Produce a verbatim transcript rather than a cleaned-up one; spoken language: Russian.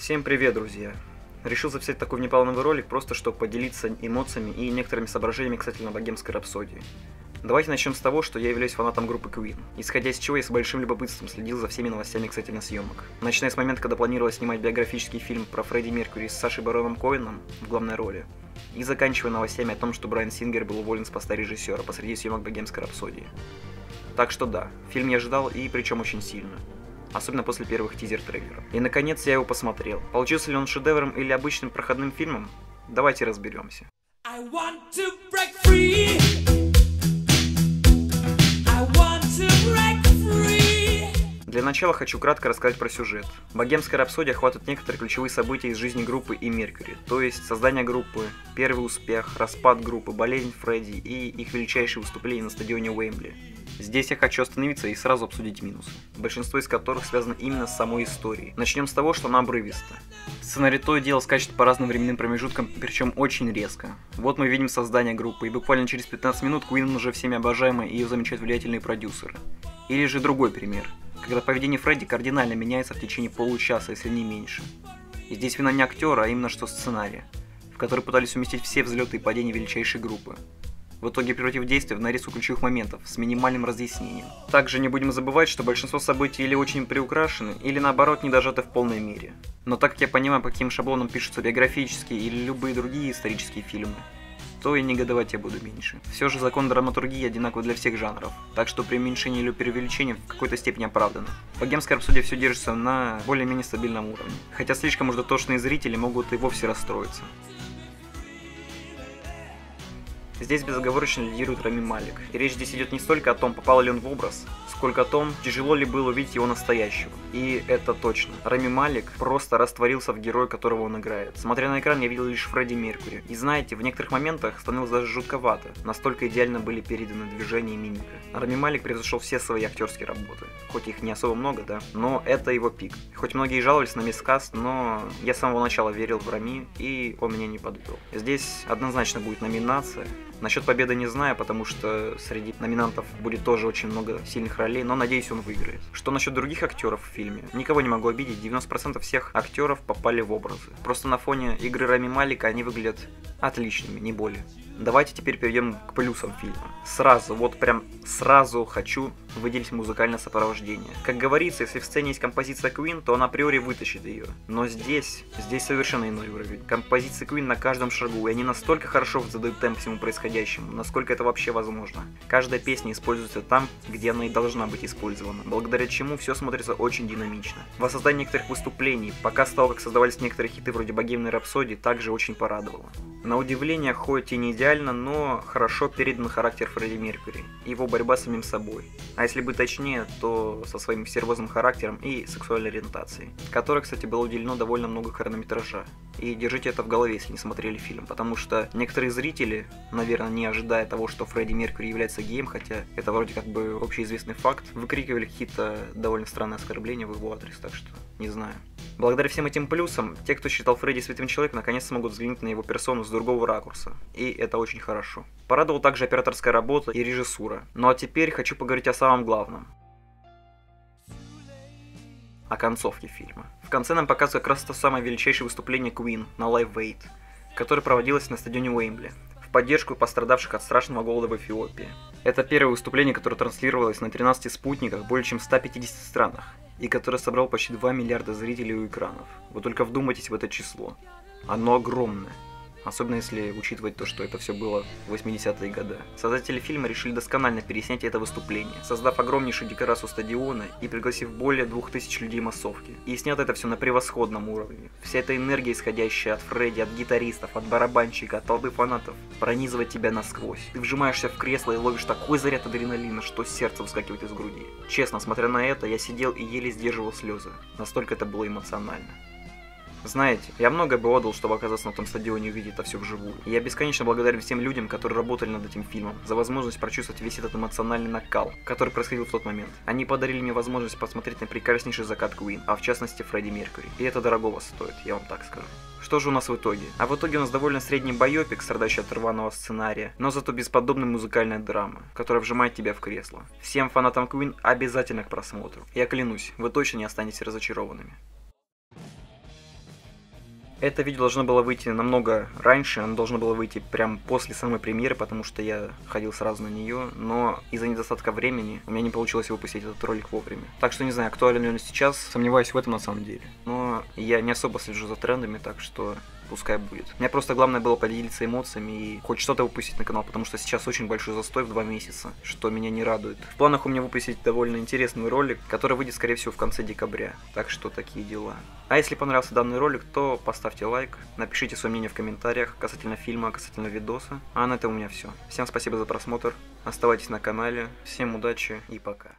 Всем привет, друзья! Решил записать такой внеплановый ролик, просто чтобы поделиться эмоциями и некоторыми соображениями касательно Богемской рапсодии. Давайте начнем с того, что я являюсь фанатом группы Queen, исходя из чего я с большим любопытством следил за всеми новостями касательно съемок. Начиная с момента, когда планировалось снимать биографический фильм про Фредди Меркьюри с Сашей Бароном Коэном в главной роли, и заканчивая новостями о том, что Брайан Сингер был уволен с поста режиссера посреди съемок Богемской рапсодии. Так что да, фильм я ждал, и причем очень сильно. Особенно после первых тизер-трейлеров. И наконец я его посмотрел. Получился ли он шедевром или обычным проходным фильмом? Давайте разберемся. Для начала хочу кратко рассказать про сюжет. Богемская рапсодия охватывает некоторые ключевые события из жизни группы и Меркьюри, то есть создание группы, первый успех, распад группы, болезнь Фредди и их величайшие выступления на стадионе Уэмбли. Здесь я хочу остановиться и сразу обсудить минусы, большинство из которых связано именно с самой историей. Начнем с того, что она обрывиста. Сценарий то и дело скачет по разным временным промежуткам, причем очень резко. Вот мы видим создание группы, и буквально через пятнадцать минут Квин уже всеми обожаемый и ее замечают влиятельные продюсеры. Или же другой пример, когда поведение Фредди кардинально меняется в течение получаса, если не меньше. И здесь вина не актера, а именно что сценария, в который пытались уместить все взлеты и падения величайшей группы, в итоге превратив действие в нарезку ключевых моментов с минимальным разъяснением. Также не будем забывать, что большинство событий или очень приукрашены, или наоборот не дожаты в полной мере. Но так как я понимаю, по каким шаблонам пишутся биографические или любые другие исторические фильмы, то и негодовать я буду меньше. Все же закон драматургии одинаков для всех жанров, так что преуменьшение или преувеличение в какой-то степени оправдано. Богемская рапсодия все держится на более-менее стабильном уровне, хотя слишком уж дотошные зрители могут и вовсе расстроиться. Здесь безоговорочно лидирует Рами Малек, и речь здесь идет не столько о том, попал ли он в образ, сколько о том, тяжело ли было увидеть его настоящего. И это точно. Рами Малек просто растворился в герое, которого он играет. Смотря на экран, я видел лишь Фредди Меркьюри, и знаете, в некоторых моментах становилось даже жутковато, настолько идеально были переданы движения и мимика. Рами Малек превзошел все свои актерские работы, хоть их не особо много, да, но это его пик. Хоть многие жаловались на мисскаст, но я с самого начала верил в Рами, и он меня не подвел. Здесь однозначно будет номинация. Насчет победы не знаю, потому что среди номинантов будет тоже очень много сильных ролей, но надеюсь, он выиграет. Что насчет других актеров в фильме? Никого не могу обидеть, девяносто процентов всех актеров попали в образы. Просто на фоне игры Рами Малека они выглядят отличными, не более. Давайте теперь перейдем к плюсам фильма. Сразу, вот прям сразу хочу выделить музыкальное сопровождение. Как говорится, если в сцене есть композиция Queen, то он априори вытащит ее. Но здесь, здесь совершенно иной уровень. Композиции Queen на каждом шагу, и они настолько хорошо задают темп всему происходящему, насколько это вообще возможно. Каждая песня используется там, где она и должна быть использована, благодаря чему все смотрится очень динамично. Воссоздание некоторых выступлений, показ того, как создавались некоторые хиты вроде «Богемной рапсодии», также очень порадовало. На удивление, хоть и не идеально, но хорошо передан характер Фредди Меркьюри, его борьба с самим собой, а если быть точнее, то со своим серьезным характером и сексуальной ориентацией, которой, кстати, было уделено довольно много хронометража. И держите это в голове, если не смотрели фильм, потому что некоторые зрители, наверное, не ожидая того, что Фредди Меркьюри является геем, хотя это вроде как бы общеизвестный факт, выкрикивали какие-то довольно странные оскорбления в его адрес, так что не знаю. Благодаря всем этим плюсам, те, кто считал Фредди святым человеком, наконец смогут взглянуть на его персону с другого ракурса, и это очень хорошо. Порадовала также операторская работа и режиссура. Ну а теперь хочу поговорить о самом главном. О концовке фильма. В конце нам показывают как раз то самое величайшее выступление Queen на Live Aid, которое проводилось на стадионе Уэмбли, в поддержку пострадавших от страшного голода в Эфиопии. Это первое выступление, которое транслировалось на тринадцати спутниках более чем в ста пятидесяти странах. И который собрал почти два миллиарда зрителей у экранов. Вы только вдумайтесь в это число. Оно огромное. Особенно если учитывать то, что это все было в восьмидесятые годы. Создатели фильма решили досконально переснять это выступление, создав огромнейшую декорацию стадиона и пригласив более двух тысяч людей массовки. И снято это все на превосходном уровне. Вся эта энергия, исходящая от Фредди, от гитаристов, от барабанщика, от толпы фанатов, пронизывает тебя насквозь. Ты вжимаешься в кресло и ловишь такой заряд адреналина, что сердце выскакивает из груди. Честно, смотря на это, я сидел и еле сдерживал слезы. Настолько это было эмоционально. Знаете, я многое бы отдал, чтобы оказаться на том стадионе и увидеть это все вживую. И я бесконечно благодарен всем людям, которые работали над этим фильмом, за возможность прочувствовать весь этот эмоциональный накал, который происходил в тот момент. Они подарили мне возможность посмотреть на прекраснейший закат Queen, а в частности Фредди Меркьюри. И это дорогого стоит, я вам так скажу. Что же у нас в итоге? А в итоге у нас довольно средний байопик, страдающий от рваного сценария, но зато бесподобная музыкальная драма, которая вжимает тебя в кресло. Всем фанатам Queen обязательно к просмотру. Я клянусь, вы точно не останетесь разочарованными. Это видео должно было выйти намного раньше, оно должно было выйти прямо после самой премьеры, потому что я ходил сразу на нее, но из-за недостатка времени у меня не получилось выпустить этот ролик вовремя. Так что не знаю, актуален ли он сейчас, сомневаюсь в этом на самом деле. Но я не особо слежу за трендами, так что пускай будет. Мне просто главное было поделиться эмоциями и хоть что-то выпустить на канал, потому что сейчас очень большой застой в два месяца, что меня не радует. В планах у меня выпустить довольно интересный ролик, который выйдет, скорее всего, в конце декабря. Так что такие дела. А если понравился данный ролик, то поставьте Ставьте лайк, напишите свое мнение в комментариях касательно фильма, касательно видоса. А на этом у меня все. Всем спасибо за просмотр, оставайтесь на канале, всем удачи и пока.